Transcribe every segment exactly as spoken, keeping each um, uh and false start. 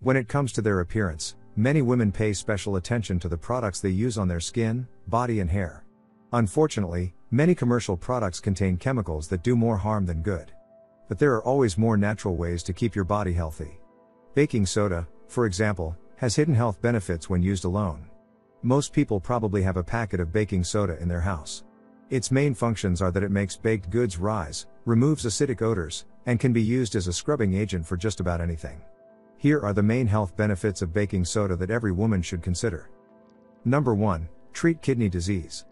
When it comes to their appearance, many women pay special attention to the products they use on their skin, body and hair. Unfortunately, many commercial products contain chemicals that do more harm than good. But there are always more natural ways to keep your body healthy. Baking soda, for example, has hidden health benefits when used alone. Most people probably have a packet of baking soda in their house. Its main functions are that it makes baked goods rise, removes acidic odors, and can be used as a scrubbing agent for just about anything. Here are the main health benefits of baking soda that every woman should consider. Number one. Treat kidney disease.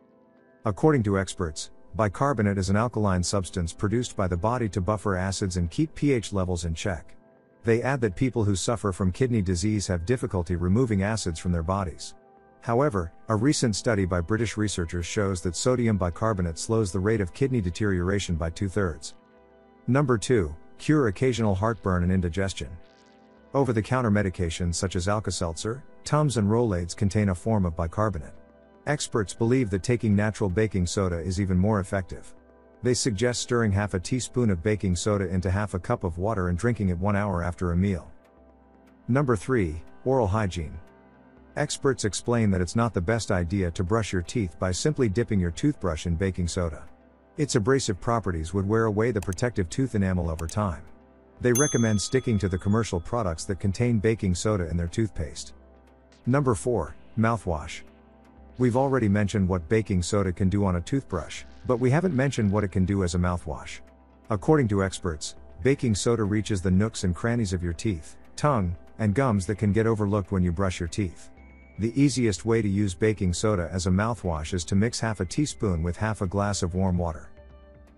According to experts, bicarbonate is an alkaline substance produced by the body to buffer acids and keep pH levels in check. They add that people who suffer from kidney disease have difficulty removing acids from their bodies. However, a recent study by British researchers shows that sodium bicarbonate slows the rate of kidney deterioration by two-thirds. Number two. Cure occasional heartburn and indigestion. Over-the-counter medications such as Alka-Seltzer, Tums and Rolaids contain a form of bicarbonate. Experts believe that taking natural baking soda is even more effective. They suggest stirring half a teaspoon of baking soda into half a cup of water and drinking it one hour after a meal. Number three. Oral hygiene. Experts explain that it's not the best idea to brush your teeth by simply dipping your toothbrush in baking soda. Its abrasive properties would wear away the protective tooth enamel over time. They recommend sticking to the commercial products that contain baking soda in their toothpaste. Number four. Mouthwash. We've already mentioned what baking soda can do on a toothbrush, but we haven't mentioned what it can do as a mouthwash. According to experts, baking soda reaches the nooks and crannies of your teeth, tongue, and gums that can get overlooked when you brush your teeth. The easiest way to use baking soda as a mouthwash is to mix half a teaspoon with half a glass of warm water.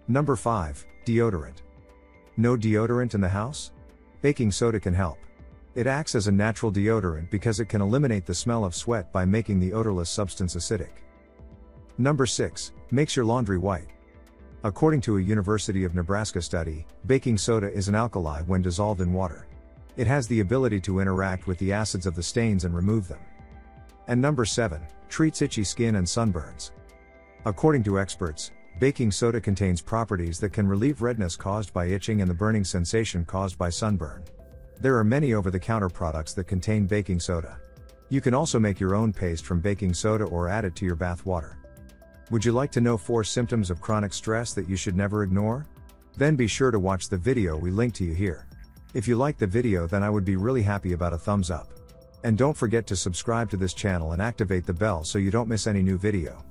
Number five. Deodorant. No deodorant in the house? Baking soda can help. It acts as a natural deodorant because it can eliminate the smell of sweat by making the odorless substance acidic. Number six. Makes your laundry white. According to a University of Nebraska study, baking soda is an alkali when dissolved in water. It has the ability to interact with the acids of the stains and remove them. And number seven. Treats itchy skin and sunburns. According to experts, baking soda contains properties that can relieve redness caused by itching and the burning sensation caused by sunburn. There are many over-the-counter products that contain baking soda. You can also make your own paste from baking soda or add it to your bath water. Would you like to know four symptoms of chronic stress that you should never ignore? Then be sure to watch the video we linked to you here. If you liked the video, then I would be really happy about a thumbs up. And don't forget to subscribe to this channel and activate the bell so you don't miss any new video.